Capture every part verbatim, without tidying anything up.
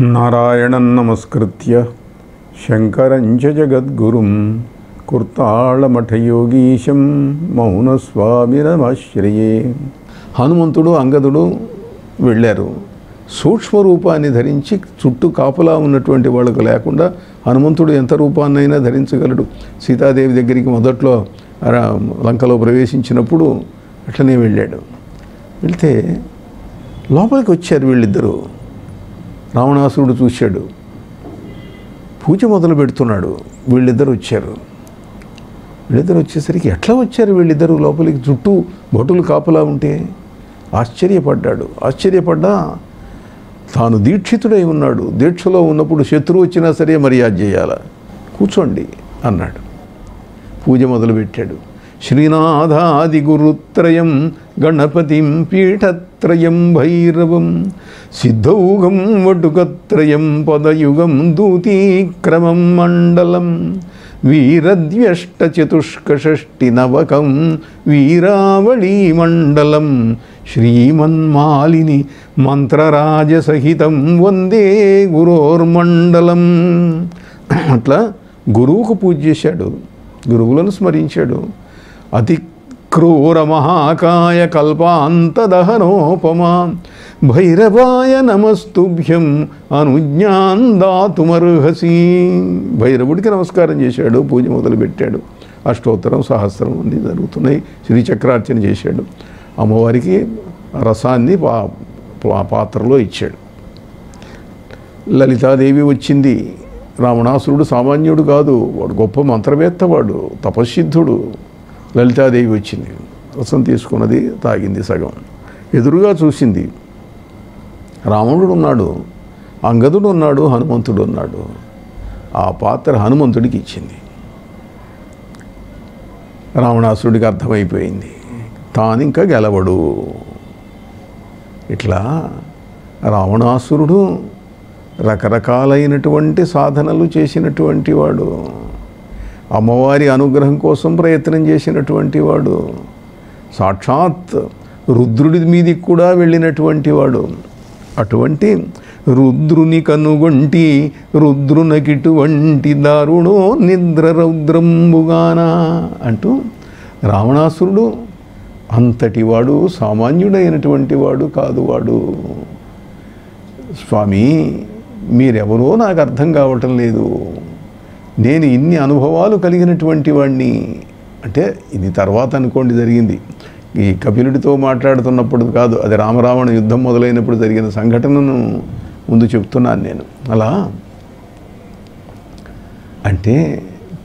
नारायणं नमस्कृत्य शंकरं च जगद्गुरुं कुर्तालमठयोगीशं मौनस्वामिनमाश्रये हनुमंतुडु अंगदुडु వెళ్ళారు। సూక్ష్మ రూపాన్ని ధరించి చుట్టూ కాపలా ఉన్నటువంటి వాళ్ళకు లేకుండా హనుమంతుడు ఎంత రూపాన్నైనా ధరించగలడు। సీతాదేవి దగ్గరికి మొదట్లో లంకలో ప్రవేశించినప్పుడు అట్లనే వెళ్ళాడు। వెళ్తే లోపలికి వచ్చారు వీళ్ళిద్దరూ। రావణాసురుడు చూశాడు, పూజ మొదలు పెడుతున్నాడు। వీళ్ళిద్దరు వచ్చారు వీళ్ళిద్దరు వచ్చేసరికి ఎట్లా వచ్చారు వీళ్ళిద్దరూ లోపలికి, చుట్టూ భటులు కాపలా ఉంటే? ఆశ్చర్యపడ్డాడు। ఆశ్చర్యపడ్డా తాను దీక్షితుడై ఉన్నాడు, దీక్షలో ఉన్నప్పుడు శత్రువు వచ్చినా సరే మర్యాద చేయాల, కూర్చోండి అన్నాడు। పూజ మొదలుపెట్టాడు। శ్రీనాథాది గురుత్రయం గణపతిం పీఠత్రయం భైరవం సిద్ధౌఘం వటుకత్రయం పదయుగం దూతీక్రమం మండలం వీరద్వ్యష్టచతుష్కషష్టినవకం వీరావళీమండలం శ్రీమన్మాలిని మంత్రరాజసహితం వందే గురోర్మండలం। అట్లా గురువుకు పూజ చేశాడు, గురువులను స్మరించాడు। అతి క్రూర మహాకాయ కల్పాంతదహనోపమా భైరవాయ నమస్తుభ్యం అనుజ్ఞాన్ దాతుమర్హసి। భైరవుడికి నమస్కారం చేశాడు, పూజ మొదలుపెట్టాడు। అష్టోత్తరం సహస్రం అన్నీ జరుగుతున్నాయి, శ్రీచక్రార్చన చేశాడు। అమ్మవారికి రసాన్ని పా పాత్రలో ఇచ్చాడు। లలితాదేవి వచ్చింది। రావణాసురుడు సామాన్యుడు కాదు, వాడు గొప్ప మంత్రవేత్త, వాడు తపస్సిద్ధుడు। లలితాదేవి వచ్చింది, రసం తీసుకున్నది, తాగింది సగం। ఎదురుగా చూసింది, రాముడు ఉన్నాడు, అంగదుడు ఉన్నాడు, హనుమంతుడు ఉన్నాడు। ఆ పాత్ర హనుమంతుడికి ఇచ్చింది। రావణాసురుడికి అర్థమైపోయింది తాను ఇంకా గెలవడు। ఇట్లా రావణాసురుడు రకరకాలైనటువంటి సాధనలు చేసినటువంటి వాడు, అమ్మవారి అనుగ్రహం కోసం ప్రయత్నం చేసినటువంటి వాడు, సాక్షాత్ రుద్రుడి మీదికి కూడా వెళ్ళినటువంటి వాడు। అటువంటి రుద్రుని కనుగొంటి రుద్రునకిటువంటి దారుణో నిద్ర రౌద్రంబుగాన అంటూ రావణాసురుడు అంతటి వాడు, సామాన్యుడైనటువంటి వాడు కాదు వాడు। స్వామి, మీరెవరో నాకు అర్థం కావటం లేదు, నేను ఇన్ని అనుభవాలు కలిగినటువంటి వాడిని అంటే, ఇది తర్వాత అనుకోండి జరిగింది, ఈ కపిలుడితో మాట్లాడుతున్నప్పుడు కాదు, అది రామరావణ యుద్ధం మొదలైనప్పుడు జరిగిన సంఘటనను ముందు చెప్తున్నాను నేను। అలా అంటే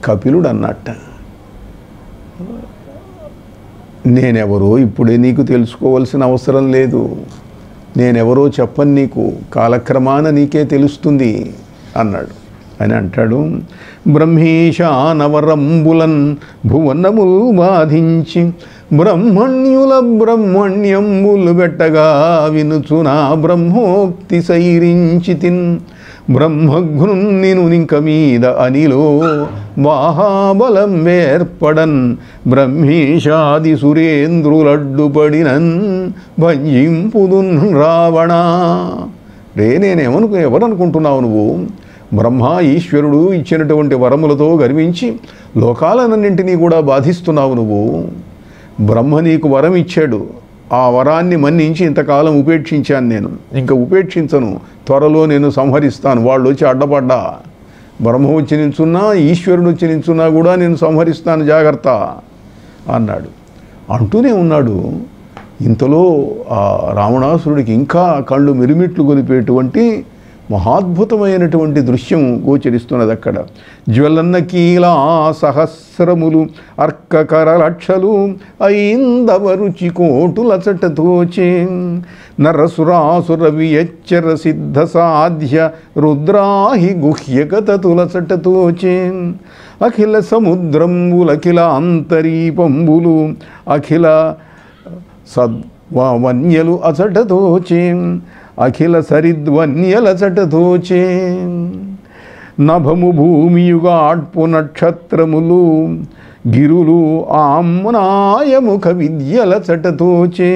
కపిలుడు అన్నట్ట, నేనెవరో ఇప్పుడే నీకు తెలుసుకోవాల్సిన అవసరం లేదు, నేనెవరో చెప్పను నీకు, కాలక్రమాన నీకే తెలుస్తుంది అన్నాడు అని అంటాడు। బ్రహ్మీశానవరంబులన్ భువనముల్ బాధించి బ్రహ్మణ్యుల బ్రహ్మణ్యంబులు పెట్టగా వినుచునా బ్రహ్మోక్తి సైరించితిన్ బ్రహ్మఘ్నున్ నిను ఇంక మీద అనిలో మహాబలం వేర్పడన్ బ్రహ్మీషాది సురేంద్రులడ్డుపడినన్ భంజింపుదున్ రావణ. రే, నేనేమను ఎవరనుకుంటున్నావు నువ్వు? బ్రహ్మ ఈశ్వరుడు ఇచ్చినటువంటి వరములతో గర్వించి లోకాలన్నింటినీ కూడా బాధిస్తున్నావు నువ్వు। బ్రహ్మ నీకు వరం ఇచ్చాడు, ఆ వరాన్ని మన్నించి ఇంతకాలం ఉపేక్షించాను నేను, ఇంకా ఉపేక్షించను, త్వరలో నేను సంహరిస్తాను, వాళ్ళు వచ్చి అడ్డపడ్డా, బ్రహ్మ వచ్చి నిల్చున్నా ఈశ్వరుడు వచ్చి నిల్చున్నా కూడా నేను సంహరిస్తాను, జాగ్రత్త అన్నాడు అంటూనే ఉన్నాడు। ఇంతలో ఆ రావణాసురుడికి ఇంకా కళ్ళు మిరుమిట్లు గొలిపేటువంటి మహాద్భుతమైనటువంటి దృశ్యం గోచరిస్తున్నది అక్కడ। జ్వలన్న కీలా సహస్రములు అర్కకర లక్షలు ఐందవరుచి కోటులచటతోచే నరసురాసుర వియచ్చర సిద్ధ సాధ్య రుద్రాహి గుహ్యగతతులచటతోచే అఖిల సముద్రంబులు అఖిల అంతరీపంబులు అఖిల సద్వన్యలు అచటతోచే అఖిల సరిద్వన్యలచటతోచే నభము భూమియుగాడ్పు నక్షత్రములు గిరులు ఆమ్నాయముఖ విద్యలచటతోచే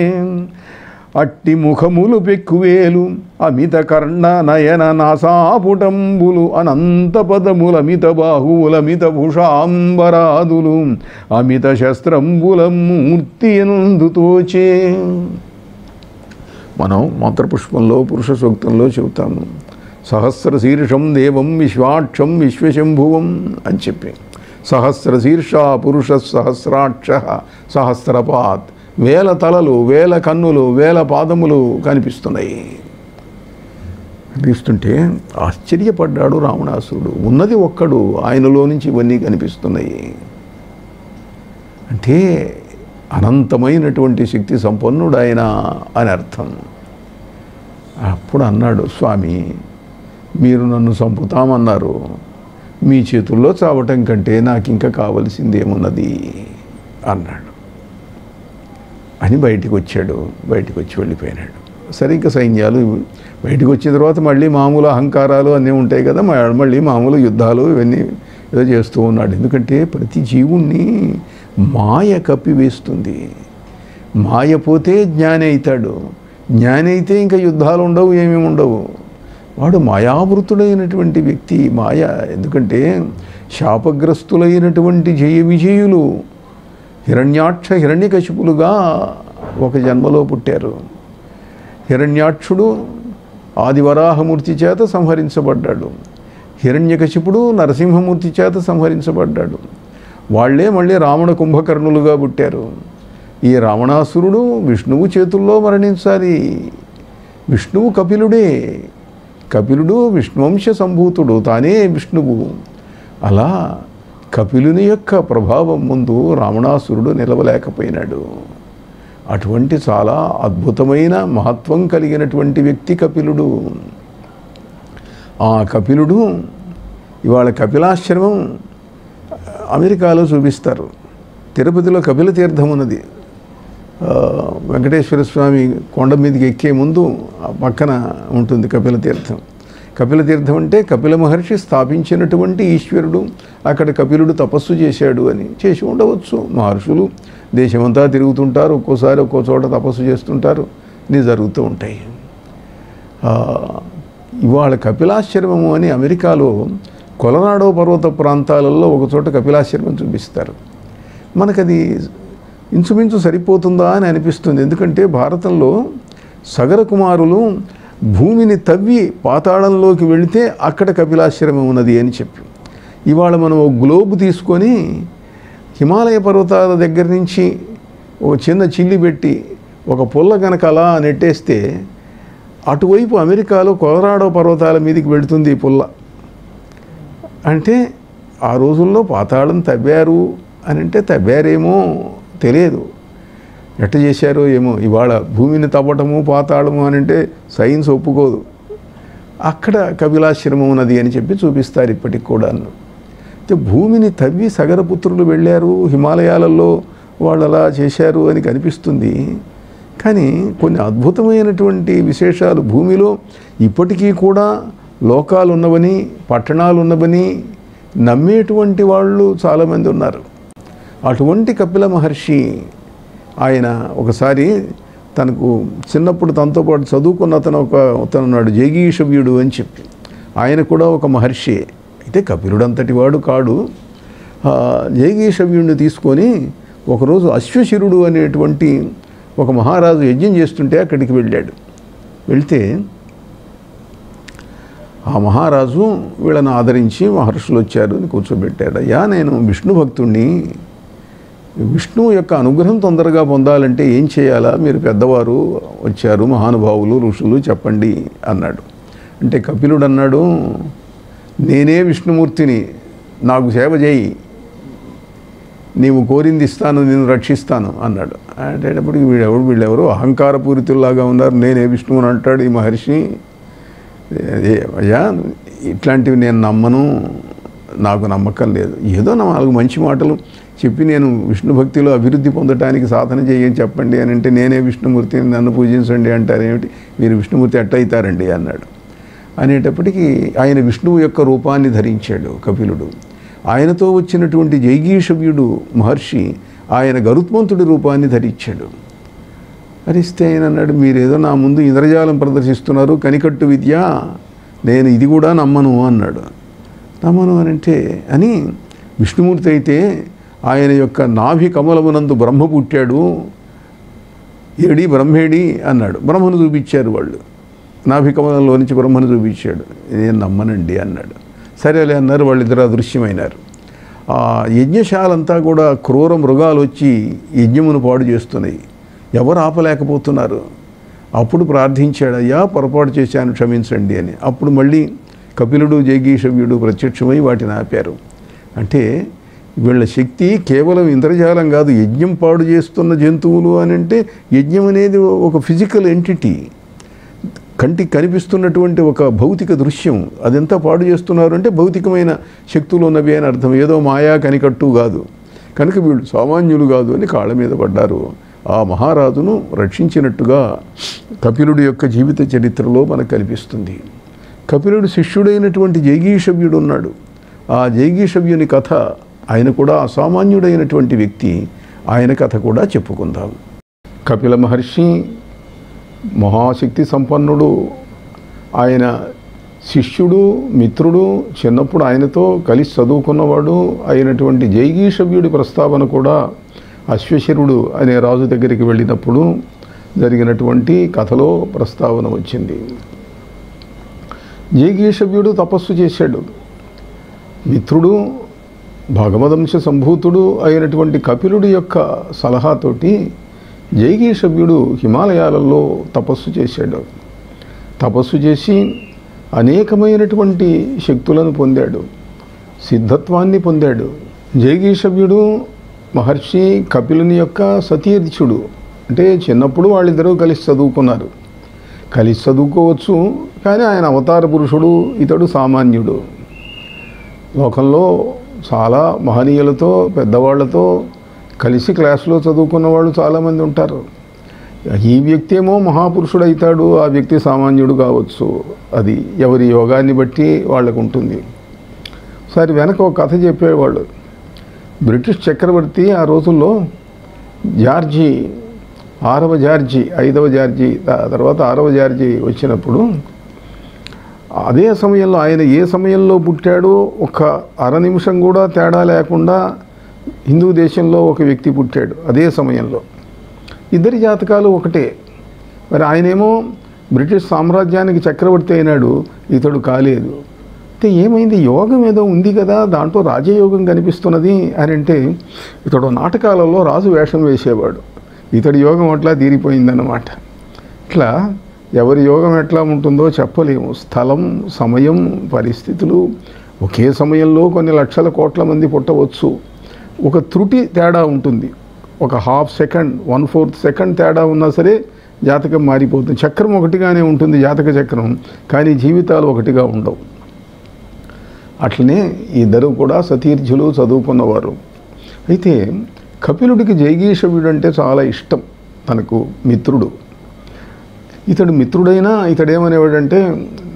అట్టి ముఖములు పెక్కువేలు అమిత కర్ణ నయన నాసాపుటంబులు అనంత పదములమిత బాహువులమిత భూషాంబరాదులు అమిత శస్త్రంబుల మూర్తి యందుతోచే. మనం మంత్రపుష్పంలో పురుష సూక్తంలో చెబుతాము సహస్ర శీర్షం దేవం విశ్వాక్షం విశ్వశంభువం అని చెప్పి. సహస్ర శీర్ష పురుష సహస్రాక్ష సహస్రపాత్, వేల తలలు వేల కన్నులు వేల పాదములు కనిపిస్తున్నాయి. కనిపిస్తుంటే ఆశ్చర్యపడ్డాడు రావణాసురుడు. ఉన్నది ఒక్కడు, ఆయనలో నుంచి ఇవన్నీ కనిపిస్తున్నాయి అంటే అనంతమైనటువంటి శక్తి సంపన్నుడు ఆయన అని అర్థం. అప్పుడు అన్నాడు, స్వామి మీరు నన్ను చంపుతామన్నారు, మీ చేతుల్లో చావటం కంటే నాకు ఇంకా కావలసిందేమున్నది అన్నాడు అని బయటికి వచ్చాడు. బయటకు వచ్చి వెళ్ళిపోయినాడు. సరే ఇంకా సైన్యాలు బయటకు వచ్చిన తర్వాత మళ్ళీ మామూలు అహంకారాలు అన్నీ ఉంటాయి కదా, మళ్ళీ మామూలు యుద్ధాలు ఇవన్నీ ఏదో చేస్తూ ఉన్నాడు. ఎందుకంటే ప్రతి జీవుణ్ణి మాయ కప్పివేస్తుంది. మాయ పోతే జ్ఞాని అవుతాడు, జ్ఞాని అయితే ఇంకా యుద్ధాలు ఉండవు, ఏమేమి ఉండవు. వాడు మాయావృతుడైనటువంటి వ్యక్తి మాయ. ఎందుకంటే శాపగ్రస్తులైనటువంటి జయ విజయులు హిరణ్యాక్ష హిరణ్యకశిపులుగా ఒక జన్మలో పుట్టారు. హిరణ్యాక్షుడు ఆదివరాహమూర్తి చేత సంహరించబడ్డాడు, హిరణ్యకశిపుడు నరసింహమూర్తి చేత సంహరించబడ్డాడు. వాళ్లే మళ్ళీ రావణ కుంభకర్ణులుగా పుట్టారు. ఈ రావణాసురుడు విష్ణువు చేతుల్లో మరణించాలి. విష్ణువు కపిలుడే, కపిలుడు విష్ణువంశ సంభూతుడు, తానే విష్ణువు. అలా కపిలుని యొక్క ప్రభావం ముందు రావణాసురుడు నిలవలేకపోయినాడు. అటువంటి చాలా అద్భుతమైన మహత్వం కలిగినటువంటి వ్యక్తి కపిలుడు. ఆ కపిలుడు ఇవాళ కపిలాశ్రమం అమెరికాలో చూపిస్తారు. తిరుపతిలో కపిల తీర్థం ఉన్నది. వెంకటేశ్వర స్వామి కొండ మీదకి ఎక్కే ముందు పక్కన ఉంటుంది కపిల తీర్థం. కపిల తీర్థం అంటే కపిల మహర్షి స్థాపించినటువంటి ఈశ్వరుడు, అక్కడ కపిలుడు తపస్సు చేశాడు అని చేసి ఉండవచ్చు. మహర్షులు దేశమంతా తిరుగుతుంటారు, ఒక్కోసారి ఒక్కో చోట తపస్సు చేస్తుంటారు, ఇది జరుగుతూ ఉంటాయి. ఇవాళ కపిలాశ్రమము అని అమెరికాలో కొలనాడో పర్వత ప్రాంతాలలో ఒకచోట కపిలాశ్రమం చూపిస్తారు. మనకది ఇంచుమించు సరిపోతుందా అని అనిపిస్తుంది. ఎందుకంటే భారతంలో సగర కుమారులు భూమిని తవ్వి పాతాళంలోకి వెళితే అక్కడ కపిలాశ్రమం ఉన్నది అని చెప్పి, ఇవాళ మనం ఒక గ్లోబ్ తీసుకొని హిమాలయ పర్వతాల దగ్గర నుంచి ఒక చిన్న చిల్లి పెట్టి ఒక పొల్ల కనుక అలా నెట్టేస్తే అటువైపు అమెరికాలో కొలరాడో పర్వతాల మీదకి వెళుతుంది ఈ పొల్ల. అంటే ఆ రోజుల్లో పాతాళం తవ్వారు అని అంటే తవ్వారేమో తెలియదు, ఎట్ట చేశారో ఏమో. ఇవాళ భూమిని తవ్వటము పాతాళము అని అంటే సైన్స్ ఒప్పుకోదు. అక్కడ కపిలాశ్రమం ఉన్నది అని చెప్పి చూపిస్తారు ఇప్పటికి కూడాను. అయితే భూమిని తవ్వి సగరపుత్రులు వెళ్ళారు, హిమాలయాలలో వాళ్ళు అలా చేశారు అని కనిపిస్తుంది. కానీ కొన్ని అద్భుతమైనటువంటి విశేషాలు భూమిలో ఇప్పటికీ కూడా లోకాలు ఉన్నవని పట్టణాలు ఉన్నవని నమ్మేటువంటి వాళ్ళు చాలామంది ఉన్నారు. అటువంటి కపిల మహర్షి ఆయన ఒకసారి తనకు చిన్నప్పుడు తనతో పాటు చదువుకున్న అతను ఒక అతను ఉన్నాడు జగీషవ్యుడు అని చెప్పి, ఆయన కూడా ఒక మహర్షి. అయితే కపిలుడంతటి వాడు కాడు. జగీషవ్యుడిని తీసుకొని ఒకరోజు అశ్వశిరుడు అనేటువంటి ఒక మహారాజు యజ్ఞం చేస్తుంటే అక్కడికి వెళ్ళాడు. వెళితే ఆ మహారాజు వీళ్ళని ఆదరించి మహర్షులు వచ్చారు అని కూర్చోబెట్టాడు. అయ్యా నేను విష్ణు భక్తుణ్ణి, విష్ణువు యొక్క అనుగ్రహం తొందరగా పొందాలంటే ఏం చేయాలా, మీరు పెద్దవారు వచ్చారు మహానుభావులు ఋషులు చెప్పండి అన్నాడు. అంటే కపిలుడు అన్నాడు, నేనే విష్ణుమూర్తిని, నాకు సేవ చేయి, నీవు కోరింది ఇస్తాను, నేను రక్షిస్తాను అన్నాడు. అంటేటప్పటికి వీడెవరు వీళ్ళెవరు అహంకార పూరితుల్లాగా ఉన్నారు, నేనే విష్ణువుని అంటాడు ఈ మహర్షి. అయ్యా ఇట్లాంటివి నేను నమ్మను, నాకు నమ్మకం లేదు, ఏదో నాకు మంచి మాటలు చెప్పి నేను విష్ణు భక్తిలో అభివృద్ధి పొందటానికి సాధన చేయని చెప్పండి అని అంటే, నేనే విష్ణుమూర్తిని నన్ను పూజించండి అంటారేమిటి, మీరు విష్ణుమూర్తి ఎట్టయితారండి అన్నాడు. అనేటప్పటికీ ఆయన విష్ణువు యొక్క రూపాన్ని ధరించాడు కపిలుడు. ఆయనతో వచ్చినటువంటి జైగీషవ్యుడు మహర్షి ఆయన గరుత్మంతుడి రూపాన్ని ధరించాడు. హరిస్తే ఆయన అన్నాడు, మీరేదో నా ముందు ఇంద్రజాలం ప్రదర్శిస్తున్నారు, కనికట్టు విద్య, నేను ఇది కూడా నమ్మను అన్నాడు. నమ్మను అంటే అని విష్ణుమూర్తి అయితే ఆయన యొక్క నాభి కమలమునందు బ్రహ్మ పుట్టాడు, ఏడి బ్రహ్మేడి అన్నాడు. బ్రహ్మను చూపించారు వాళ్ళు, నాభి కమలంలో నుంచి బ్రహ్మను చూపించాడు. నేను నమ్మనండి అన్నాడు. సరేలే అన్నారు వాళ్ళిద్దరు అదృశ్యమైనారు. ఆ యజ్ఞశాలంతా కూడా క్రూర మృగాలు వచ్చి యజ్ఞమును పాడు చేస్తున్నాయి, ఎవరు ఆపలేకపోతున్నారు. అప్పుడు ప్రార్థించాడు, అయ్యా పొరపాటు చేశాను క్షమించండి అని. అప్పుడు మళ్ళీ కపిలుడు జైగీషవ్యుడు ప్రత్యక్షమై వాటిని ఆపారు. అంటే వీళ్ళ శక్తి కేవలం ఇంద్రజాలం కాదు, యజ్ఞం పాడు చేస్తున్న జంతువులు అని. అంటే యజ్ఞం అనేది ఒక ఫిజికల్ ఎంటిటీ, కంటికి కనిపిస్తున్నటువంటి ఒక భౌతిక దృశ్యం, అదంతా పాడు చేస్తున్నారు అంటే భౌతికమైన శక్తులు ఉన్నవి అని అర్థం, ఏదో మాయా కనికట్టు కాదు. కనుక వీళ్ళు సామాన్యులు కాదు అని కాళ్ళ మీద పడ్డారు. ఆ మహారాజును రక్షించినట్టుగా కపిలుడి యొక్క జీవిత చరిత్రలో మనకు కనిపిస్తుంది. కపిలుడి శిష్యుడైనటువంటి జైగీషవ్యుడు ఉన్నాడు. ఆ జైగీషవ్యుని కథ, ఆయన కూడా అసామాన్యుడైనటువంటి వ్యక్తి, ఆయన కథ కూడా చెప్పుకుందాం. కపిల మహర్షి మహాశక్తి సంపన్నుడు, ఆయన శిష్యుడు, మిత్రుడు, చిన్నప్పుడు ఆయనతో కలిసి చదువుకున్నవాడు అయినటువంటి జైగీషవ్యుడి ప్రస్తావన కూడా అశ్వశరుడు అనే రాజు దగ్గరికి వెళ్ళినప్పుడు జరిగినటువంటి కథలో ప్రస్తావన వచ్చింది. జైగీషవ్యుడు తపస్సు చేశాడు. మిత్రుడు భగవదంశ సంభూతుడు అయినటువంటి కపిలుడి యొక్క సలహాతోటి జైగీషవ్యుడు హిమాలయాలలో తపస్సు చేశాడు. తపస్సు చేసి అనేకమైనటువంటి శక్తులను పొందాడు, సిద్ధత్వాన్ని పొందాడు. జైగీషవ్యుడు మహర్షి కపిలుని యొక్క సతీర్థుడు. అంటే చిన్నప్పుడు వాళ్ళిద్దరూ కలిసి చదువుకున్నారు, కలిసి చదువుకోవచ్చు, కానీ ఆయన అవతార పురుషుడు, ఇతడు సామాన్యుడు. లోకంలో చాలా మహనీయులతో పెద్దవాళ్లతో కలిసి క్లాసులో చదువుకున్న వాళ్ళు చాలామంది ఉంటారు. ఈ వ్యక్తి ఏమో మహాపురుషుడు అవుతాడు, ఆ వ్యక్తి సామాన్యుడు కావచ్చు. అది ఎవరి యోగాన్ని బట్టి వాళ్ళకు ఉంటుంది. సరే, వెనక ఒక కథ చెప్పేవాళ్ళు. బ్రిటిష్ చక్రవర్తి ఆ రోజుల్లో జార్జి, ఆరవ జార్జి, ఐదవ జార్జి, తర్వాత ఆరవ జార్జి వచ్చినప్పుడు అదే సమయంలో ఆయన ఏ సమయంలో పుట్టాడో ఒక అర నిమిషం కూడా తేడా లేకుండా హిందూ దేశంలో ఒక వ్యక్తి పుట్టాడు అదే సమయంలో. ఇద్దరి జాతకాలు ఒకటే. మరి ఆయనేమో బ్రిటిష్ సామ్రాజ్యానికి చక్రవర్తి అయినాడు, ఇతడు కాలేదు. అయితే ఏమైంది, యోగం ఏదో ఉంది కదా, దాంట్లో రాజయోగం కనిపిస్తున్నది అని అంటే, ఇతడు నాటకాలలో రాజు వేషం వేసేవాడు, ఇతడి యోగం అట్లా తీరిపోయిందన్నమాట. ఇట్లా ఎవరి యోగం ఎట్లా ఉంటుందో చెప్పలేము. స్థలం, సమయం, పరిస్థితులు, ఒకే సమయంలో కొన్ని లక్షల కోట్ల మంది పుట్టవచ్చు, ఒక త్రుటి తేడా ఉంటుంది, ఒక half second, one fourth second తేడా ఉన్నా సరే జాతకం మారిపోతుంది. చక్రం ఒకటిగానే ఉంటుంది, జాతక చక్రం, కానీ జీవితాలు ఒకటిగా ఉండవు. అట్లనే ఇద్దరు కూడా సతీర్థులు, చదువుకున్నవారు. అయితే కపిలుడికి జైగీషవ్యుడు అంటే చాలా ఇష్టం, తనకు మిత్రుడు. ఇతడు మిత్రుడైనా ఇతడేమనేవాడంటే,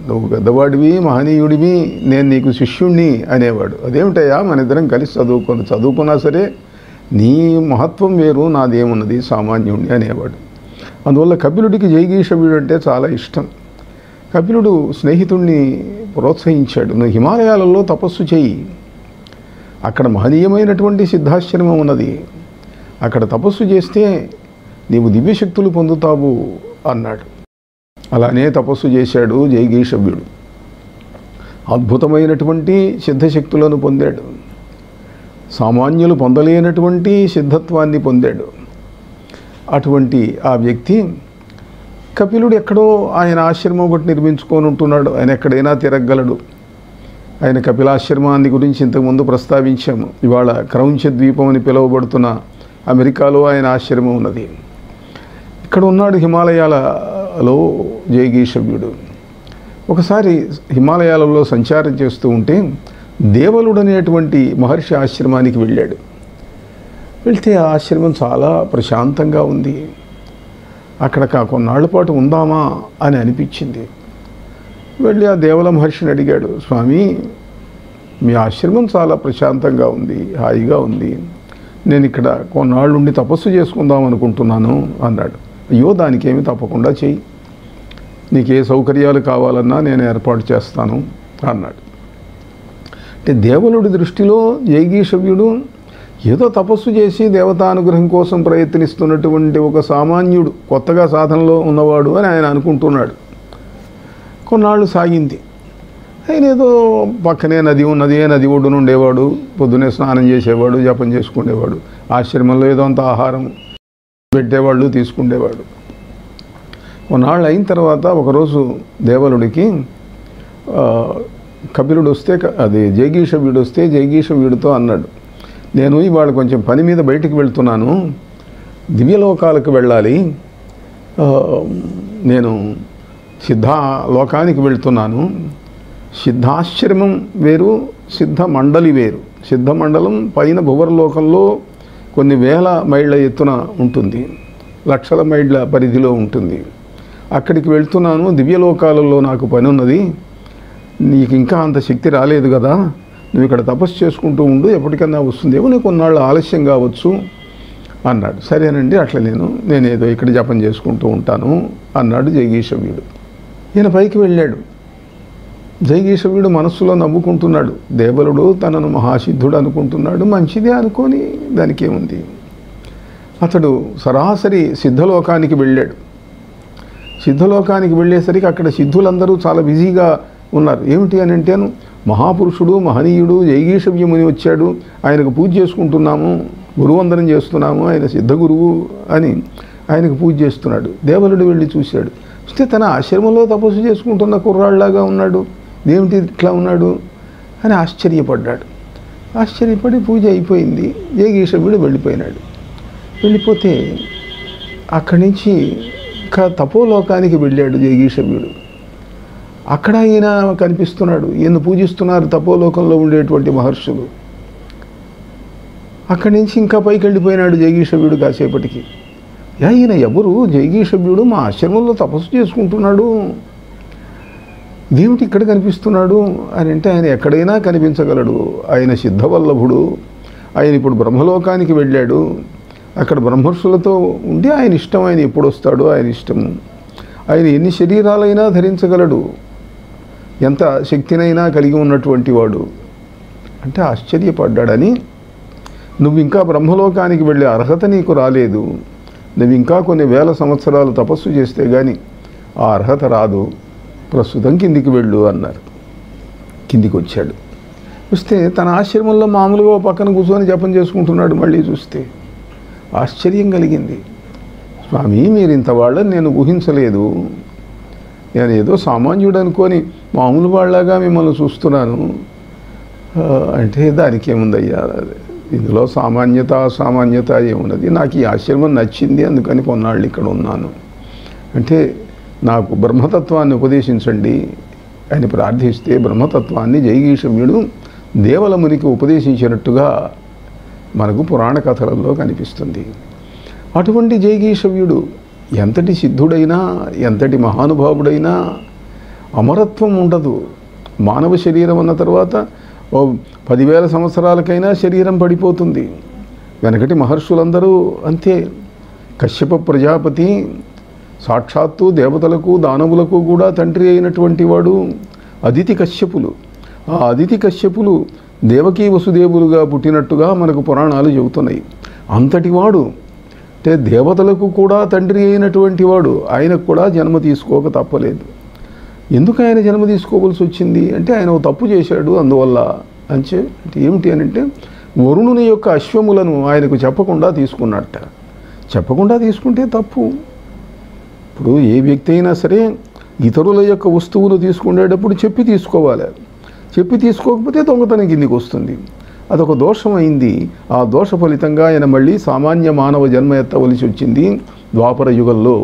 నువ్వు పెద్దవాడివి, మహనీయుడివి, నేను నీకు శిష్యుణ్ణి అనేవాడు. అదేమిటయ్యా, మన ఇద్దరం కలిసి చదువుకుని చదువుకున్నా సరే నీ మహత్వం వేరు, నాదేమున్నది, సామాన్యుణ్ణి అనేవాడు. అందువల్ల కపిలుడికి జైగీషవ్యుడు అంటే చాలా ఇష్టం. కపిలుడు స్నేహితుణ్ణి ప్రోత్సహించాడు, నువ్వు హిమాలయాలలో తపస్సు చేయి, అక్కడ మహనీయమైనటువంటి సిద్ధాశ్రమం ఉన్నది, అక్కడ తపస్సు చేస్తే నీవు దివ్యశక్తులు పొందుతావు అన్నాడు. అలానే తపస్సు చేశాడు జైగీషవ్యుడు, అద్భుతమైనటువంటి సిద్ధశక్తులను పొందాడు, సామాన్యులు పొందలేనటువంటి సిద్ధత్వాన్ని పొందాడు. అటువంటి ఆ వ్యక్తి కపిలుడు ఎక్కడో ఆయన ఆశ్రమం ఒకటి నిర్మించుకొని ఉంటున్నాడు, ఆయన ఎక్కడైనా తిరగలడు. ఆయన కపిలాశ్రమాన్ని గురించి ఇంతకుముందు ప్రస్తావించాము. ఇవాళ క్రౌంచ ద్వీపం అని పిలువబడుతున్న అమెరికాలో ఆయన ఆశ్రమం ఉన్నది. ఇక్కడ ఉన్నాడు హిమాలయాలలో జైగీషవ్యుడు. ఒకసారి హిమాలయాలలో సంచారం చేస్తూ ఉంటే దేవలుడనేటువంటి మహర్షి ఆశ్రమానికి వెళ్ళాడు. వెళ్తే ఆ ఆశ్రమం చాలా ప్రశాంతంగా ఉంది. అక్కడ కొన్నాళ్ళ పాటు ఉందామా అని అనిపించింది. వెళ్ళి ఆ దేవల మహర్షిని అడిగాడు, స్వామి మీ ఆశ్రమం చాలా ప్రశాంతంగా ఉంది, హాయిగా ఉంది, నేను ఇక్కడ కొన్నాళ్ళు ఉండి తపస్సు చేసుకుందాం అనుకుంటున్నాను అన్నాడు. అయ్యో దానికి ఏమీ తప్పకుండా చెయ్యి, నీకు ఏ సౌకర్యాలు కావాలన్నా నేను ఏర్పాటు చేస్తాను అన్నాడు. అంటే దేవుడి దృష్టిలో జైగీషవ్యుడు ఏదో తపస్సు చేసి దేవతానుగ్రహం కోసం ప్రయత్నిస్తున్నటువంటి ఒక సామాన్యుడు, కొత్తగా సాధనలో ఉన్నవాడు అని ఆయన అనుకుంటున్నాడు. కొన్నాళ్ళు సాగింది. ఆయన ఏదో పక్కనే నది ఉన్నది, నది ఒడ్డున ఉండేవాడు, పొద్దునే స్నానం చేసేవాడు, జపం చేసుకునేవాడు, ఆశ్రమంలో ఏదో అంత ఆహారం పెట్టేవాళ్ళు, తీసుకునేవాడు. కొన్నాళ్ళు అయిన తర్వాత ఒకరోజు దేవలుడికి కపిలుడు వస్తే, అది జైగీషవ్యుడు వస్తే జైగీషవ్యుడితో అన్నాడు, నేను ఇవాళ కొంచెం పని మీద బయటికి వెళ్తున్నాను, దివ్యలోకాలకు వెళ్ళాలి, నేను సిద్ధలోకానికి వెళ్తున్నాను. సిద్ధాశ్రమం వేరు, సిద్ధ మండలి వేరు. సిద్ధ మండలం పైన భువర్లోకంలో కొన్ని వేల మైళ్ళ ఎత్తున ఉంటుంది, లక్షల మైళ్ళ పరిధిలో ఉంటుంది. అక్కడికి వెళ్తున్నాను, దివ్యలోకాలలో నాకు పని ఉన్నది, నీకు ఇంకా అంత శక్తి రాలేదు కదా, నువ్వు ఇక్కడ తపస్సు చేసుకుంటూ ఉండు, ఎప్పటికన్నా వస్తుందేమో, నీకు కొన్నాళ్ళు ఆలస్యం కావచ్చు అన్నాడు. సరేనండి, అట్లా నేను నేనేదో ఇక్కడ జపం చేసుకుంటూ ఉంటాను అన్నాడు జైగీషవ్యుడు. ఈయన పైకి వెళ్ళాడు. జైగీషవ్యుడు మనస్సులో నవ్వుకుంటున్నాడు. దేవలుడు తనను మహాసిద్ధుడు అనుకుంటున్నాడు, మంచిదే అనుకొని దానికి ఏముంది. అతడు సరాసరి సిద్ధలోకానికి వెళ్ళాడు. సిద్ధలోకానికి వెళ్ళేసరికి అక్కడ సిద్ధులందరూ చాలా బిజీగా ఉన్నారు. ఏమిటి అని అంటేను, మహాపురుషుడు మహనీయుడు జైగీషవ్యముని వచ్చాడు, ఆయనకు పూజ చేసుకుంటున్నాము, గురువందనం చేస్తున్నాము, ఆయన సిద్ధ గురువు అని ఆయనకు పూజ చేస్తున్నాడు. దేవలుడు వెళ్ళి చూశాడు, వస్తే తన ఆశ్రమంలో తపస్సు చేసుకుంటున్న కుర్రాళ్ళలాగా ఉన్నాడు, ఏమిటి ఇట్లా ఉన్నాడు అని ఆశ్చర్యపడ్డాడు. ఆశ్చర్యపడి పూజ అయిపోయింది, జైగీషవ్యుడు వెళ్ళిపోయినాడు. వెళ్ళిపోతే అక్కడి నుంచి ఇంకా తపోలోకానికి వెళ్ళాడు జైగీషవ్యుడు. అక్కడ ఈయన కనిపిస్తున్నాడు, ఈయన పూజిస్తున్నారు తపోలోకంలో ఉండేటువంటి మహర్షులు. అక్కడి నుంచి ఇంకా పైకి వెళ్ళిపోయినాడు జైగీషవ్యుడు. కాసేపటికి యా ఈయన ఎవరు, జైగీషవ్యుడు మా ఆశ్రమంలో తపస్సు చేసుకుంటున్నాడు, దేవుటి ఇక్కడ కనిపిస్తున్నాడు అని అంటే, ఆయన ఎక్కడైనా కనిపించగలడు, ఆయన సిద్ధవల్లభుడు, ఆయన ఇప్పుడు బ్రహ్మలోకానికి వెళ్ళాడు, అక్కడ బ్రహ్మర్షులతో ఉండి ఆయన ఇష్టం, ఆయన ఎప్పుడు వస్తాడో ఆయన ఇష్టము, ఆయన ఎన్ని శరీరాలైనా ధరించగలడు, ఎంత శక్తినైనా కలిగి ఉన్నటువంటి వాడు అంటే ఆశ్చర్యపడ్డాడని, నువ్వు ఇంకా బ్రహ్మలోకానికి వెళ్ళే అర్హత నీకు రాలేదు, నువ్వు ఇంకా కొన్ని వేల సంవత్సరాలు తపస్సు చేస్తే కానీ ఆ అర్హత రాదు, ప్రస్తుతం కిందికి వెళ్ళు అన్నారు. కిందికి వచ్చాడు. చూస్తే తన ఆశ్రమంలో మామూలుగా పక్కన కూర్చొని జపం చేసుకుంటున్నాడు. మళ్ళీ చూస్తే ఆశ్చర్యం కలిగింది. స్వామి, మీరు ఇంత వాళ్ళని నేను ఊహించలేదు, నేను ఏదో సామాన్యుడు అనుకొని మామూలు వాళ్ళగా మిమ్మల్ని చూస్తున్నాను అంటే, దానికి ఏముందయ్యా, ఇందులో సామాన్యత అసామాన్యత ఏమున్నది, నాకు ఈ ఆశ్రమం నచ్చింది, అందుకని కొన్నాళ్ళు ఇక్కడ ఉన్నాను అంటే, నాకు బ్రహ్మతత్వాన్ని ఉపదేశించండి అని ప్రార్థిస్తే బ్రహ్మతత్వాన్ని జైగీషవ్యుడు దేవలమునికి ఉపదేశించినట్టుగా మనకు పురాణ కథలలో కనిపిస్తుంది. అటువంటి జైగీషవ్యుడు ఎంతటి సిద్ధుడైనా, ఎంతటి మహానుభావుడైనా అమరత్వం ఉండదు. మానవ శరీరం అన్న తర్వాత ఓ పదివేల సంవత్సరాలకైనా శరీరం పడిపోతుంది. వెనకటి మహర్షులందరూ అంతే. కశ్యప ప్రజాపతి సాక్షాత్తు దేవతలకు దానవులకు కూడా తండ్రి అయినటువంటి వాడు అదితి కశ్యపులు. ఆ అదితి కశ్యపులు దేవకీ వసుదేవులుగా పుట్టినట్టుగా మనకు పురాణాలు చెబుతున్నాయి. అంతటివాడు అంటే దేవతలకు కూడా తండ్రి అయినటువంటి వాడు, ఆయనకు కూడా జన్మ తీసుకోక తప్పలేదు. ఎందుకు ఆయన జన్మ తీసుకోవాల్సి వచ్చింది అంటే, ఆయన తప్పు చేశాడు అందువల్ల అంచే. అంటే ఏమిటి అని అంటే, వరుణుని యొక్క అశ్వములను ఆయనకు చెప్పకుండా తీసుకున్నట్ట. చెప్పకుండా తీసుకుంటే తప్పు. ఇప్పుడు ఏ వ్యక్తి అయినా సరే ఇతరుల యొక్క వస్తువులు తీసుకునేటప్పుడు చెప్పి తీసుకోవాలి, చెప్పి తీసుకోకపోతే దొంగతనం కిందికి వస్తుంది. అదొక దోషం అయింది. ఆ దోష ఫలితంగా ఆయన మళ్ళీ సామాన్య మానవ జన్మ ఎత్తవలసి వచ్చింది ద్వాపర యుగంలో.